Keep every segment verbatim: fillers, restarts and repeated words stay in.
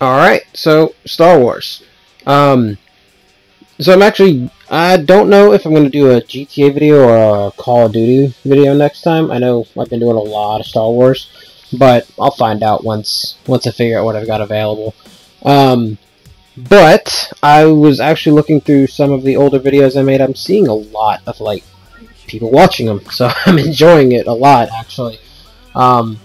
Alright, so Star Wars. Um, so I'm actually, I don't know if I'm going to do a G T A video or a Call of Duty video next time. I know I've been doing a lot of Star Wars, but I'll find out once once I figure out what I've got available. Um, but I was actually looking through some of the older videos I made. I'm seeing a lot of like people watching them, so I'm enjoying it a lot actually. Um,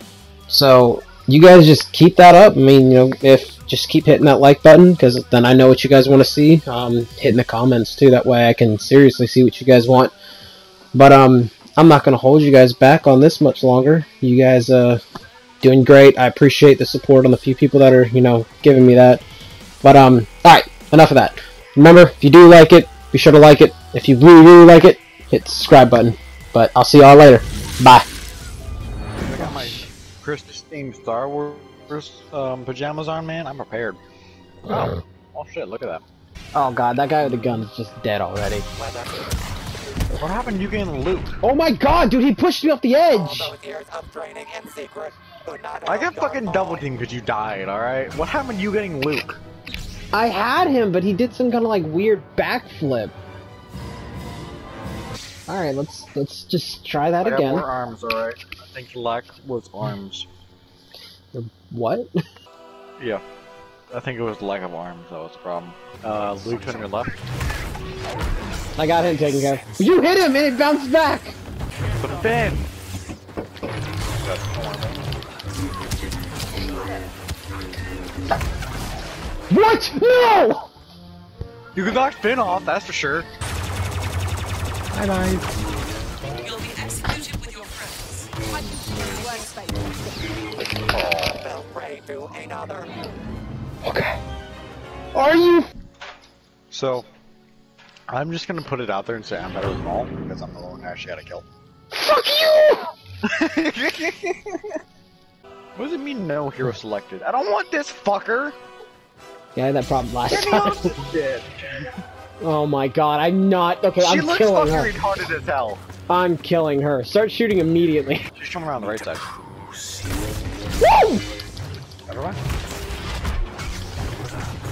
so you guys just keep that up. I mean, you know, if just keep hitting that like button, because then I know what you guys want to see. Um, hitting the comments too, that way I can seriously see what you guys want. But um, I'm not going to hold you guys back on this much longer. You guys uh, doing great. I appreciate the support on the few people that are, you know, giving me that. But um, alright, enough of that. Remember, if you do like it, be sure to like it. If you really, really like it, hit the subscribe button. But I'll see y'all later. Bye. I got my Christmas themed Star Wars Um, pajamas on, man. I'm prepared. Oh. Oh shit, look at that. Oh god, that guy with the gun is just dead already. What happened to you getting Luke? Oh my god, dude, he pushed me off the edge! I got fucking double teamed because you died, alright? What happened to you getting Luke? I had him, but he did some kind of like weird backflip. Alright, let's let's just try that I again. I got more arms, alright? I think luck was arms. What? Yeah. I think it was the lack of arms that was the problem. Uh, Luke on your left. I got him taken care of. You hit him and it bounced back! But Finn! What? No! You can knock Finn off, that's for sure. Bye bye. You'll be executed with your friends. What do you expect? To another. Okay. Are you? So, I'm just gonna put it out there and say I'm better than Maul because I'm the one who actually got a kill. Fuck you! What does it mean? No hero selected. I don't want this fucker. Yeah, I had that problem last time. Oh my god, I'm not okay. She I'm looks killing fucking her. retarded as hell. I'm killing her. Start shooting immediately. She's coming around the right side. Woo!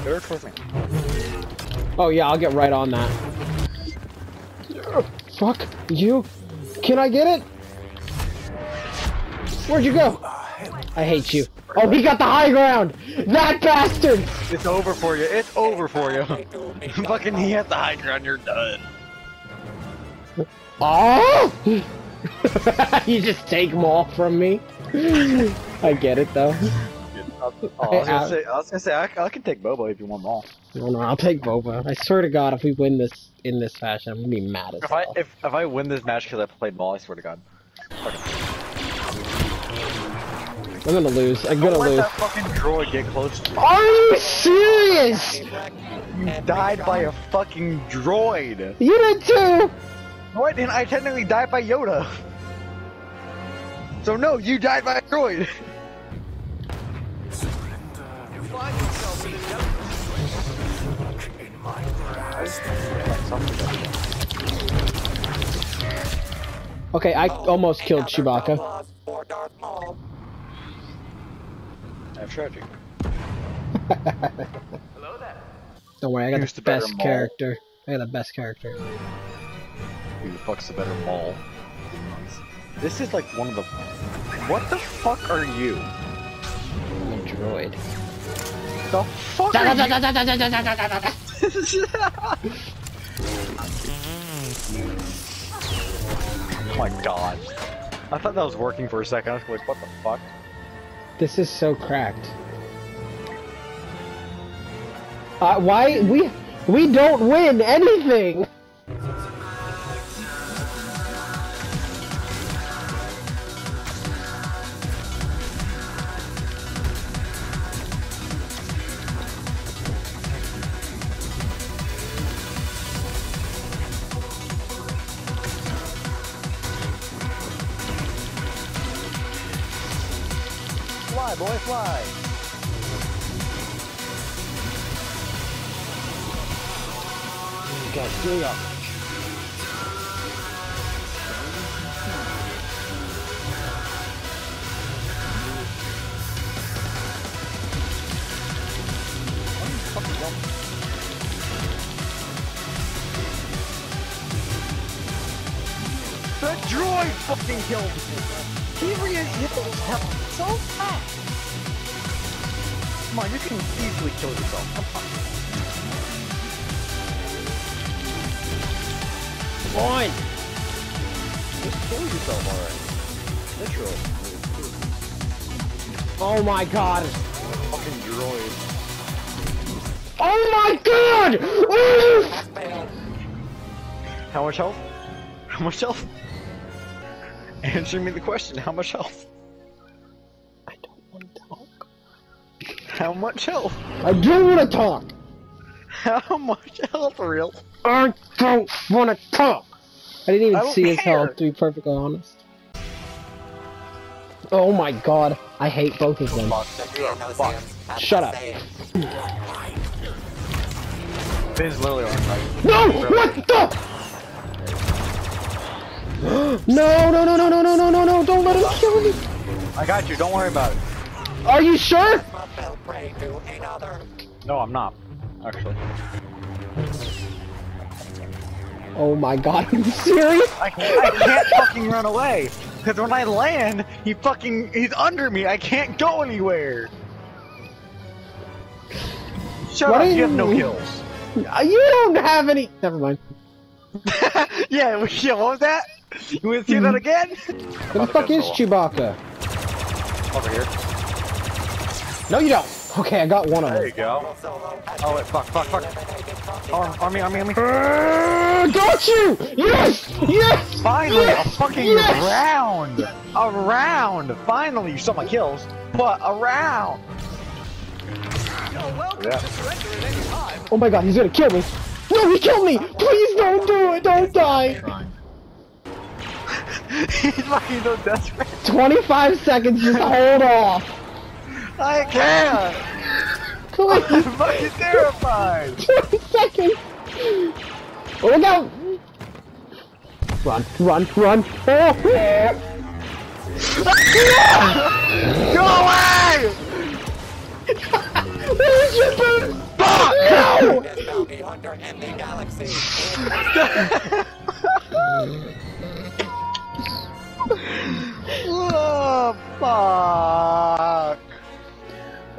They're towards me. Oh yeah, I'll get right on that. Fuck you! Can I get it? Where'd you go? I hate you. Oh, he got the high ground! That bastard! It's over for you. It's over for you. Fucking, he has the high ground. You're done. Oh! You just take them all from me. I get it though. Oh, I was gonna say, I, was gonna say I, I can take Boba if you want Maul. No, no, I'll take Boba. I swear to God, if we win this in this fashion, I'm gonna be mad as if hell. I, if, if I win this match because I played Maul, I swear to God. I'm gonna lose. I'm gonna lose. Let that fucking droid get close to me. Are you serious? You died by a fucking droid. You did too. No, I didn't. I technically died by Yoda. So no, you died by a droid. Okay, I almost killed Chewbacca. I've tried you. Hello there. Don't worry, I got Here's the, the best Maul. character. I got the best character. Who the fuck's the better Maul? This is like one of the. What the fuck are you? I'm a droid. The fuck da, da, da, da, da, da, da, da, da, da, da. Oh my god. I thought that was working for a second. I was like, what the fuck? This is so cracked. Uh, why? We we don't win anything! Fly, boy, fly! You guys, stay up. The droid fucking killed me. He re-hit himself so fast. Come on, you can easily kill yourself. Come on. Come on! Just kill yourself already. Literally. Oh my god! Fucking droid. Oh my god! Oof! How much health? How much health? Answer me the question, how much health? I don't want to talk. How much health? I do want to talk! How much health, real? I don't wanna talk! I didn't even I see his health, to be perfectly honest. Oh my god, I hate both of them. Fuck. Shut up. Finn's literally on fire. No! What the? No, no, no, no, no, no, no, no, no, don't let him kill me! I got you, don't worry about it. Are you sure? No, I'm not, actually. Oh my god, are you serious? I can't, I can't fucking run away! Cause when I land, he fucking- he's under me, I can't go anywhere! Shut what up, you, you have no kills. You don't have any- Never mind. yeah, yeah, what was that? You wanna see that again? Where the fuck is Chewbacca? Over here. No you don't! Okay, I got one of them. There you go. Oh wait, fuck, fuck, fuck. Oh, army, army, army. Uh, got you! Yes! Yes! Finally, yes! A fucking yes! round! A round! Finally, you saw my kills, but a round! Yeah. Oh my god, he's gonna kill me! No, he killed me! Please don't do it! Don't die! He's fucking so desperate. twenty-five seconds, just hold off! I can't! I'm fucking terrified! twenty seconds! Oh, look out! Run, run, run! Oh, yeah. Go away! That was just a... Fuck! No! Oh, fuck!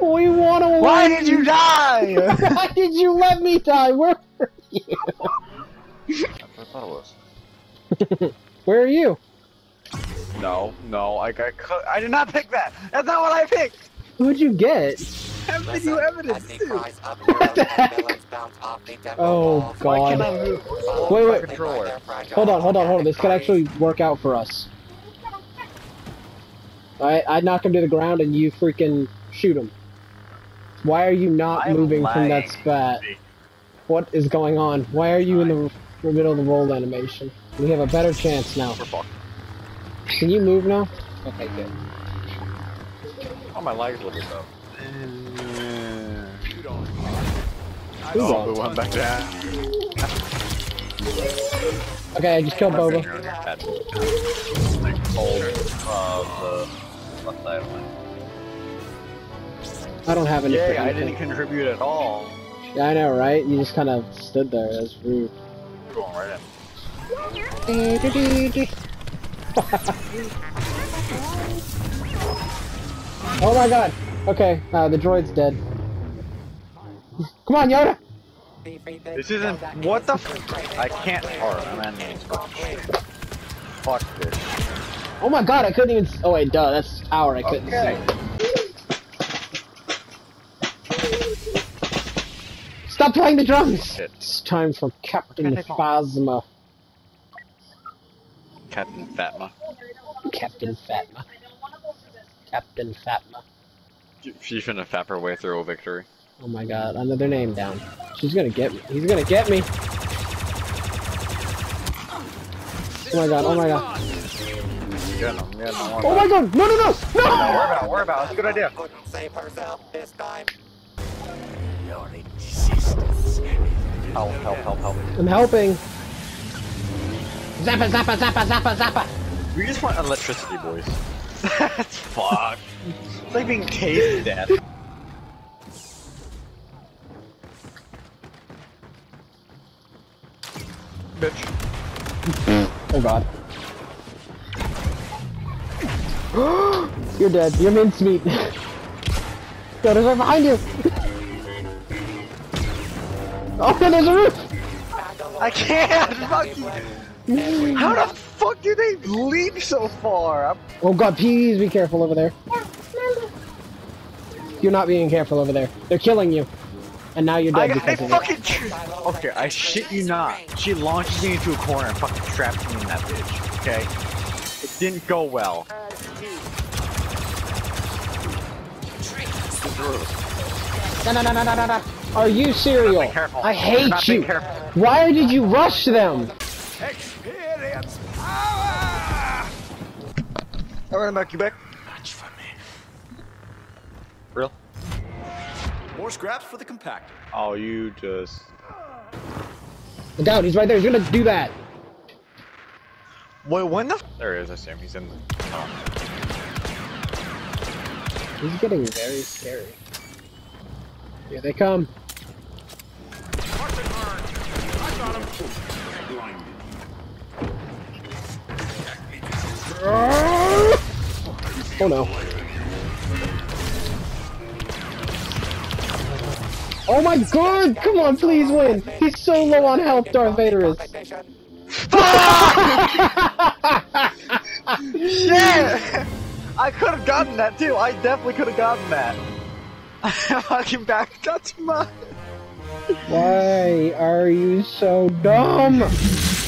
We want to win! Why did you die? Why did you let me die? Where were you? I thought it was. Where are you? No, no, I got cut. I did not pick that! That's not what I picked! Who'd you get? Listen, you evidence too. What the heck? Oh god. Why can't I move? Wait, wait. Controller. Hold on, hold on, hold on. This could actually work out for us. Alright, I knock him to the ground and you freaking shoot him. Why are you not I'm moving lying. from that spot? What is going on? Why are you in the, the middle of the roll animation? We have a better chance now. Can you move now? Okay, good. Oh, my legs look though. Oh, we went back down. Okay, I just killed Boba. I don't have anything. Yeah, I didn't contribute at all. Yeah, I know, right? You just kind of stood there. That's rude. You're going right in. Oh my god. Okay, uh, the droid's dead. Come on, Yoda. This isn't. What the? F I can't. Fuck this. Oh my god, I couldn't even. Oh wait, duh. That's our. I couldn't okay. see. Stop playing the drums! It's time for Captain Phasma. Captain Phasma. Captain Phasma. Captain Phasma. She's gonna fap her way through a victory. Oh my god, another name down. She's gonna get me. He's gonna get me! Oh my god, oh my god. Yeah, no, yeah, no, oh my god! No, no, no! No! No, worry about it, worry about it. It's a good idea. Couldn't save herself this time. Help, help, help, help. I'm helping. Zappa, zappa, zappa, zappa, zappa. We just want electricity, boys. That's fuck. It's like being tased to death. bitch. Oh god. You're dead. You're minced meat. Yo, there's one behind you! Oh, there's a roof! I can't! Fuck you! How the fuck do they leap so far? I'm... Oh god, please be careful over there. You're not being careful over there. They're killing you. And now you're dead I, because I of fucking it. Okay, I shit you not. She launches me into a corner and fucking traps me in that bitch, okay? It didn't go well. No, no, no, no, no, no, are you serial? I hate you. Why did you rush them? Experience power! Alright, I'm back, you back. Watch for me. Real? More scraps for the compactor. Oh, you just... Look out, he's right there. He's gonna do that. Wait, when the f- There he is, I see him. He's in the... Oh. He's getting very scary. Here they come. Oh no. Oh my god! Come on, please win! He's so low on health, Darth Vader is. Shit! I could have gotten that too. I definitely could have gotten that. I fucking backed up to mine. Why are you so dumb?